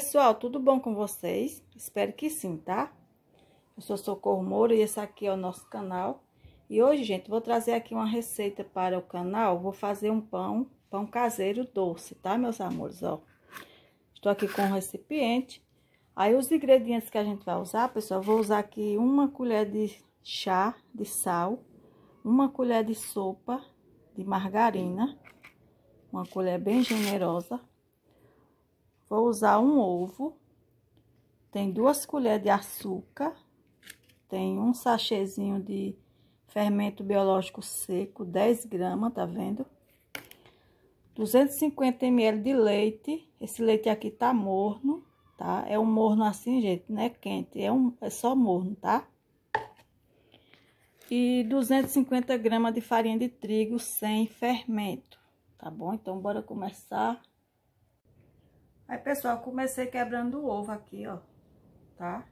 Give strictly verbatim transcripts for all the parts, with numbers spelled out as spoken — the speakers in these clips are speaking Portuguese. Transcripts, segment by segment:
pessoal, tudo bom com vocês? Espero que sim, tá? Eu sou Socorro Moura e esse aqui é o nosso canal. E hoje, gente, vou trazer aqui uma receita para o canal. Vou fazer um pão, pão caseiro doce, tá, meus amores? Ó, estou aqui com um recipiente. Aí, os ingredientes que a gente vai usar, pessoal, vou usar aqui uma colher de chá de sal, uma colher de sopa de margarina, uma colher bem generosa. Vou usar um ovo, tem duas colheres de açúcar, tem um sachêzinho de fermento biológico seco, dez gramas, tá vendo? duzentos e cinquenta mililitros de leite, esse leite aqui tá morno, tá? É um morno assim, gente, não é quente, é, um, é só morno, tá? E duzentos e cinquenta gramas de farinha de trigo sem fermento, tá bom? Então, bora começar. Aí, pessoal, comecei quebrando o ovo aqui, ó, tá?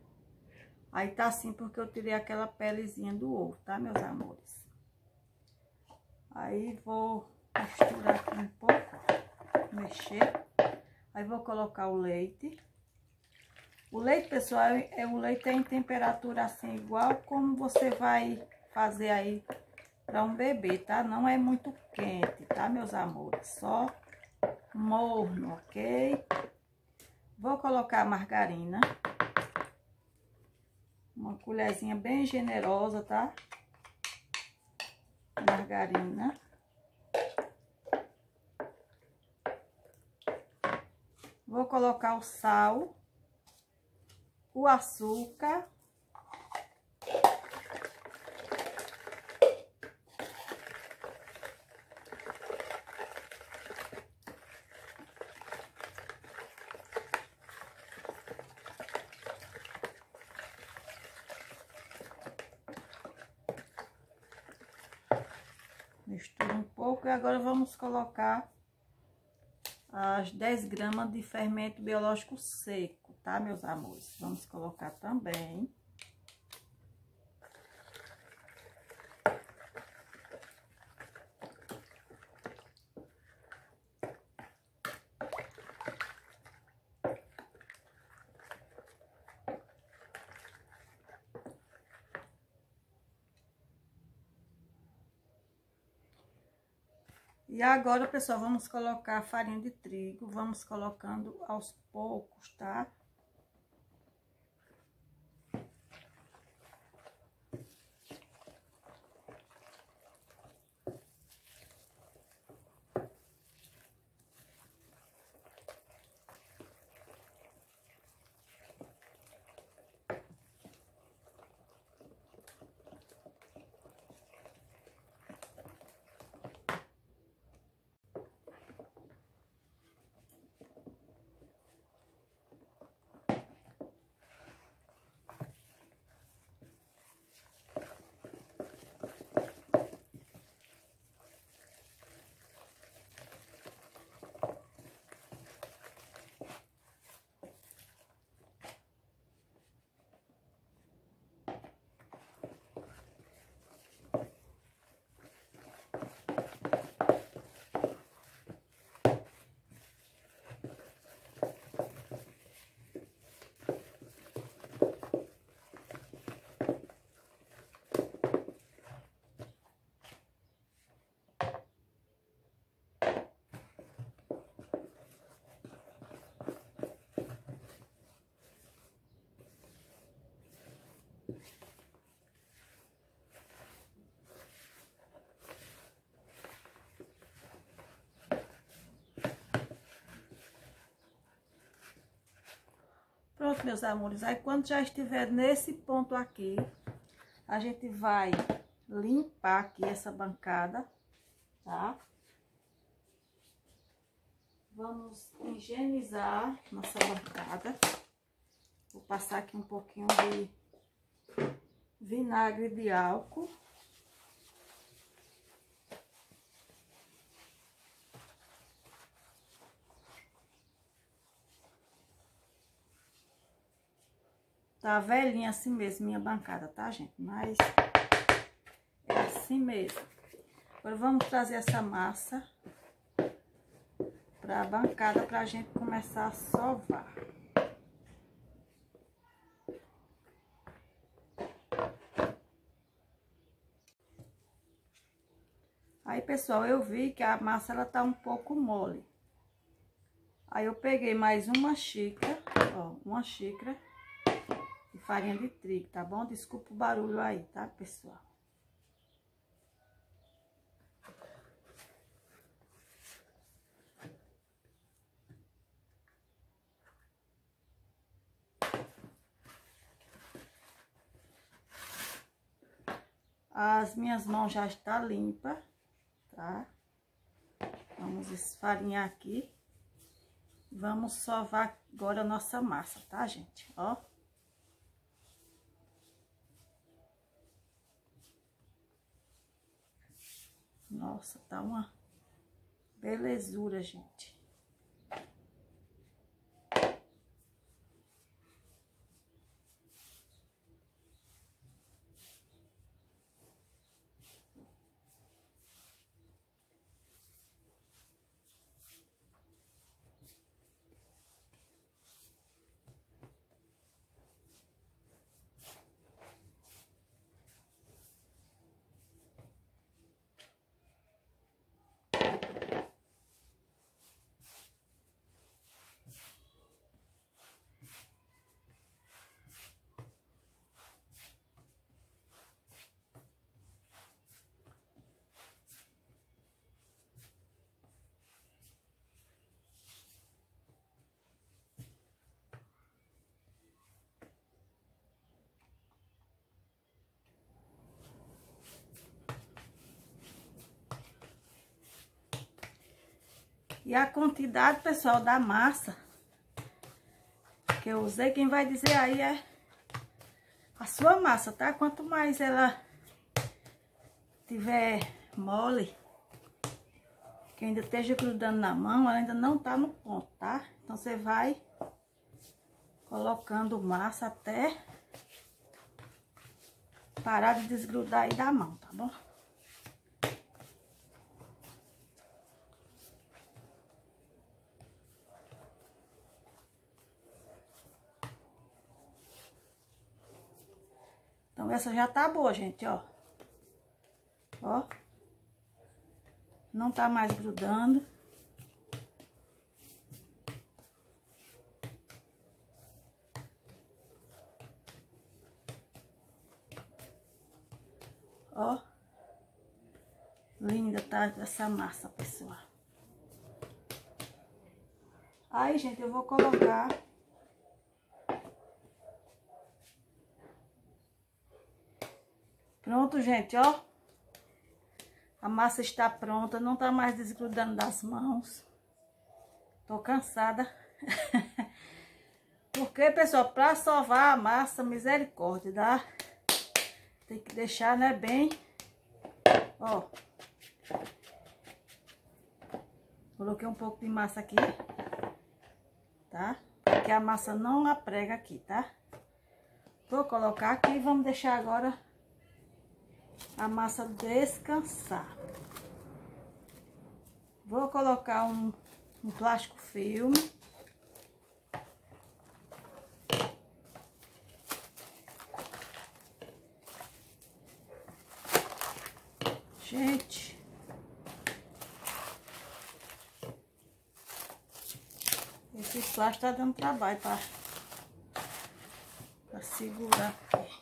Aí tá assim porque eu tirei aquela pelezinha do ovo, tá, meus amores? Aí vou misturar aqui um pouco, mexer. Aí vou colocar o leite. O leite, pessoal, é, o leite é em temperatura assim, igual como você vai fazer aí pra um bebê, tá? Não é muito quente, tá, meus amores? Só morno, ok? Vou colocar a margarina, uma colherzinha bem generosa, tá? Margarina. Vou colocar o sal, o açúcar, mistura um pouco. E agora vamos colocar as dez gramas de fermento biológico seco, tá, meus amores? Vamos colocar também. E agora, pessoal, vamos colocar a farinha de trigo, vamos colocando aos poucos, tá? Pronto, meus amores, aí quando já estiver nesse ponto aqui, a gente vai limpar aqui essa bancada, tá? Vamos higienizar nossa bancada. Vou passar aqui um pouquinho de vinagre de álcool. Tá velhinha assim mesmo, minha bancada, tá, gente? Mas é assim mesmo. Agora vamos trazer essa massa pra bancada pra gente começar a sovar. Aí, pessoal, eu vi que a massa, ela tá um pouco mole. Aí, eu peguei mais uma xícara, ó, uma xícara de farinha de trigo, tá bom? Desculpa o barulho aí, tá, pessoal? As minhas mãos já estão limpas, tá? Vamos esfarinhar aqui. Vamos sovar agora a nossa massa, tá, gente? Ó. Nossa, tá uma belezura, gente. E a quantidade, pessoal, da massa que eu usei, quem vai dizer aí é a sua massa, tá? Quanto mais ela tiver mole, que ainda esteja grudando na mão, ela ainda não tá no ponto, tá? Então, você vai colocando massa até parar de desgrudar aí da mão, tá bom? Então, essa já tá boa, gente, ó. Ó. Não tá mais grudando. Ó. Linda tá essa massa, pessoal. Aí, gente, eu vou colocar... Pronto, gente, ó. A massa está pronta, não tá mais desgrudando das mãos. Tô cansada. Porque, pessoal, pra sovar a massa, misericórdia, dá? Tem que deixar, né, bem... Ó. Coloquei um pouco de massa aqui, tá? Porque a massa não aprega aqui, tá? Vou colocar aqui e vamos deixar agora... a massa descansar. Vou colocar um, um plástico filme. Gente, esse plástico tá dando trabalho para para segurar aqui.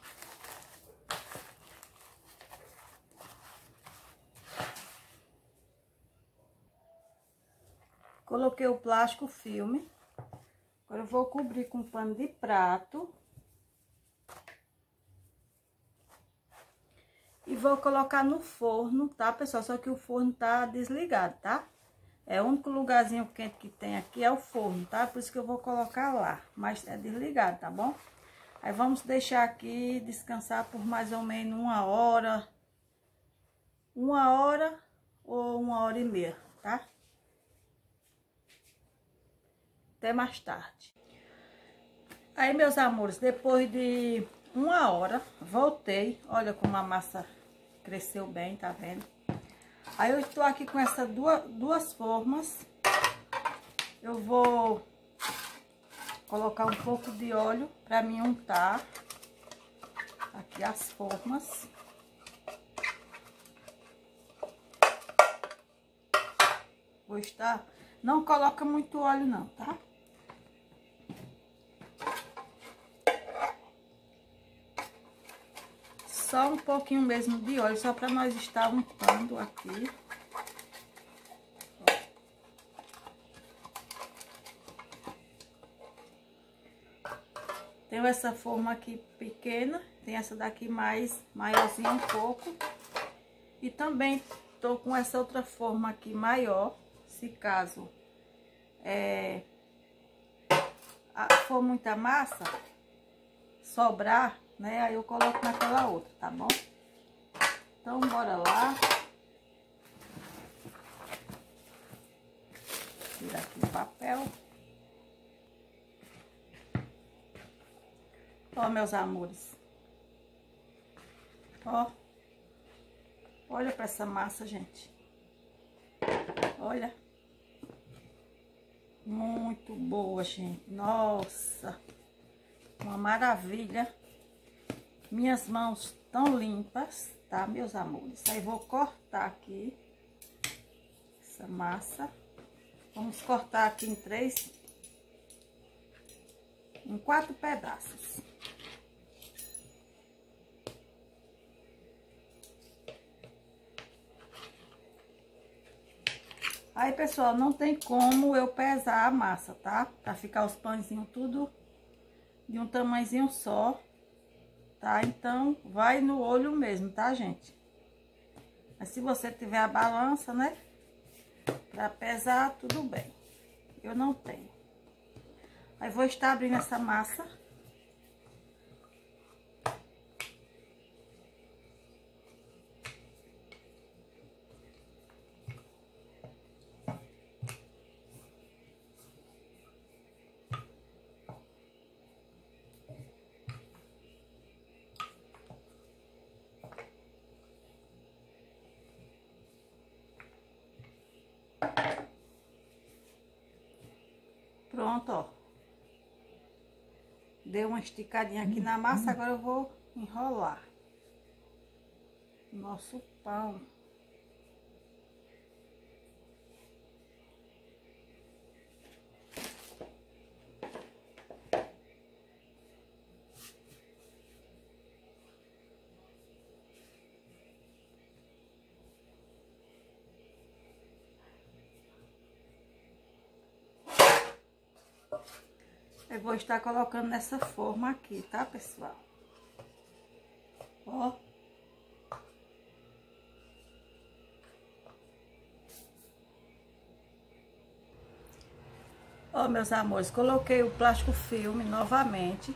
Coloquei o plástico filme. Agora eu vou cobrir com pano de prato. E vou colocar no forno, tá, pessoal? Só que o forno tá desligado, tá? É o único lugarzinho quente que tem aqui é o forno, tá? Por isso que eu vou colocar lá. Mas é desligado, tá bom? Aí vamos deixar aqui descansar por mais ou menos uma hora. Uma hora ou uma hora e meia, tá? Até mais tarde. Aí, meus amores, depois de uma hora, voltei. Olha como a massa cresceu bem, tá vendo? Aí, eu estou aqui com essas duas, duas formas. Eu vou colocar um pouco de óleo para mim untar aqui as formas. gostar, não coloca muito óleo não, tá? Só um pouquinho mesmo de óleo, só para nós estar untando aqui. Tenho essa forma aqui pequena, tem essa daqui mais maiorzinha um pouco. E também tô com essa outra forma aqui maior, se caso é, for muita massa, sobrar, né? Aí eu coloco naquela outra, tá bom? Então, bora lá. Tirar aqui o papel. Ó, meus amores. Ó. Olha pra essa massa, gente. Olha. Muito boa, gente. Nossa. Uma maravilha. Minhas mãos tão limpas, tá, meus amores? Aí vou cortar aqui essa massa. Vamos cortar aqui em três, em quatro pedaços. Aí, pessoal, não tem como eu pesar a massa, tá? Pra ficar os pãezinhos tudo de um tamanhozinho só, tá? Então, vai no olho mesmo, tá, gente? Mas se você tiver a balança, né? Pra pesar, tudo bem. Eu não tenho. Aí, vou estar abrindo essa massa. Pronto, ó. Deu uma esticadinha aqui na massa, agora eu vou enrolar nosso pão. Eu vou estar colocando nessa forma aqui, tá, pessoal? Ó. Ó, meus amores, coloquei o plástico filme novamente.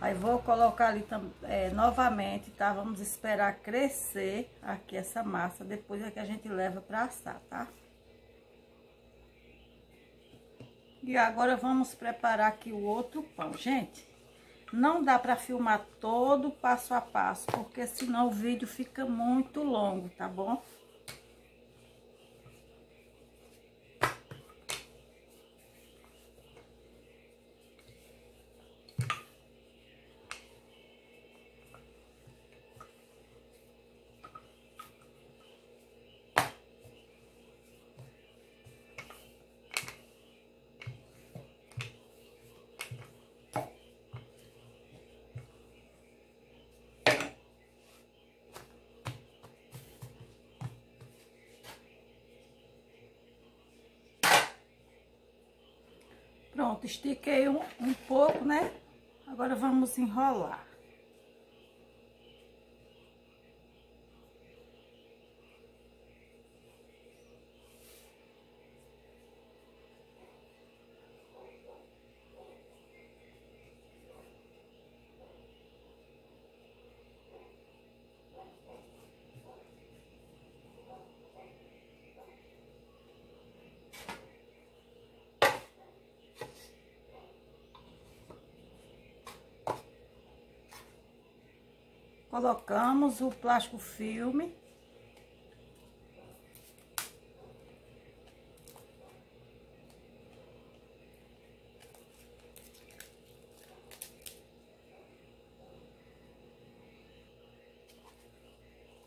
Aí vou colocar ali é, novamente, tá? Vamos esperar crescer aqui essa massa. Depois é que a gente leva pra assar, tá? E agora vamos preparar aqui o outro pão. Gente, não dá pra filmar todo o passo a passo, porque senão o vídeo fica muito longo, tá bom? Pronto, estiquei um, um pouco, né? Agora vamos enrolar. Colocamos o plástico filme.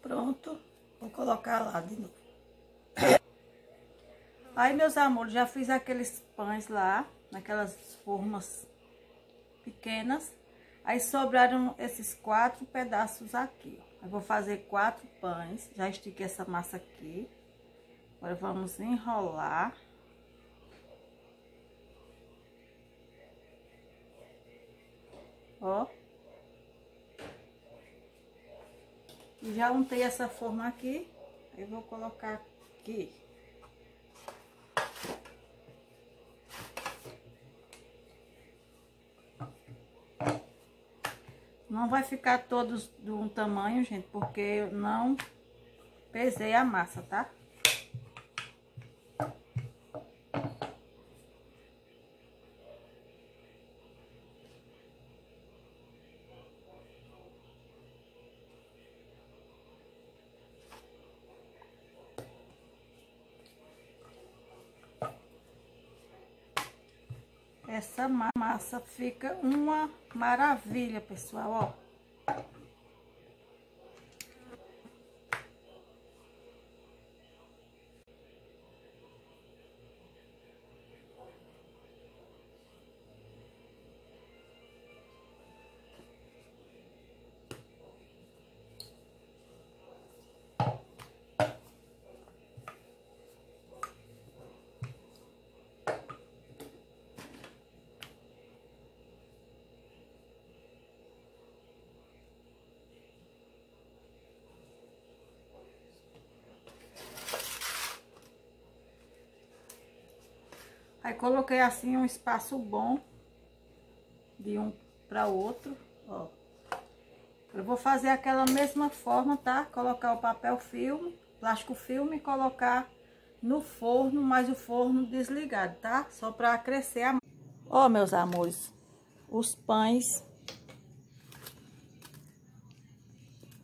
Pronto. Vou colocar lá de novo. Aí, meus amores, já fiz aqueles pães lá, naquelas formas pequenas. Aí sobraram esses quatro pedaços aqui, ó. Eu vou fazer quatro pães, já estiquei essa massa aqui. Agora vamos enrolar. Ó. E já untei essa forma aqui, aí vou colocar aqui. Não vai ficar todos de um tamanho, gente, porque eu não pesei a massa, tá? Essa massa fica uma maravilha, pessoal, ó. Aí coloquei assim um espaço bom de um para outro, ó. Eu vou fazer aquela mesma forma, tá? Colocar o papel filme, plástico filme e colocar no forno, mas o forno desligado, tá? Só para crescer a massa. Ó, meus amores, os pães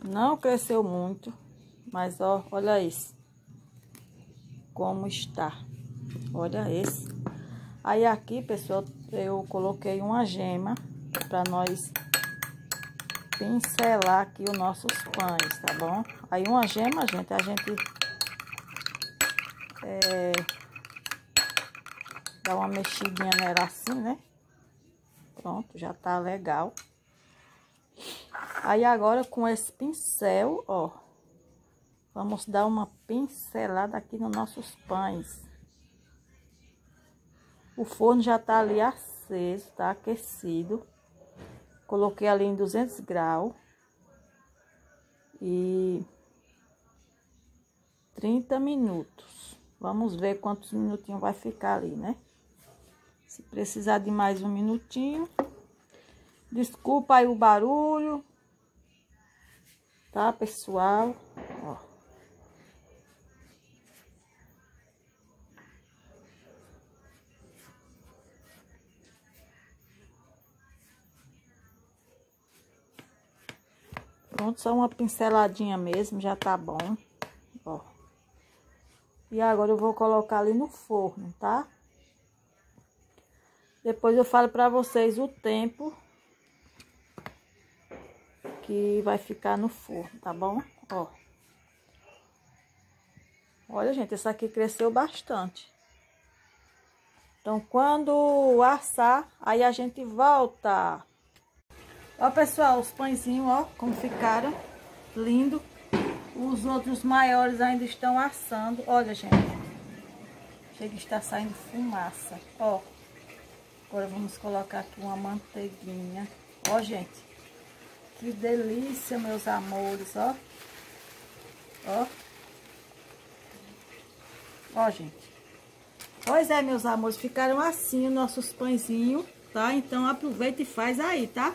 não cresceu muito, mas ó, olha isso. Como está. Olha esse. Aí aqui, pessoal, eu coloquei uma gema para nós pincelar aqui os nossos pães, tá bom? Aí uma gema, gente, a gente é, dá uma mexidinha nela assim, né? Pronto, já tá legal. Aí agora com esse pincel, ó, vamos dar uma pincelada aqui nos nossos pães. O forno já tá ali aceso, tá aquecido. Coloquei ali em duzentos graus. E trinta minutos. Vamos ver quantos minutinhos vai ficar ali, né? Se precisar de mais um minutinho. Desculpa aí o barulho. Tá, pessoal? Ó. Pronto, só uma pinceladinha mesmo, já tá bom, ó. E agora eu vou colocar ali no forno, tá? Depois eu falo pra vocês o tempo que vai ficar no forno, tá bom? Ó. Olha, gente, esse aqui cresceu bastante. Então, quando assar, aí a gente volta. Ó, pessoal, os pãezinhos, ó, como ficaram, lindo. Os outros maiores ainda estão assando. Olha, gente, chega a estar saindo fumaça, ó. Agora vamos colocar aqui uma manteiguinha. Ó, gente, que delícia, meus amores, ó. Ó. Ó, gente. Pois é, meus amores, ficaram assim os nossos pãezinhos, tá? Então, aproveita e faz aí, tá?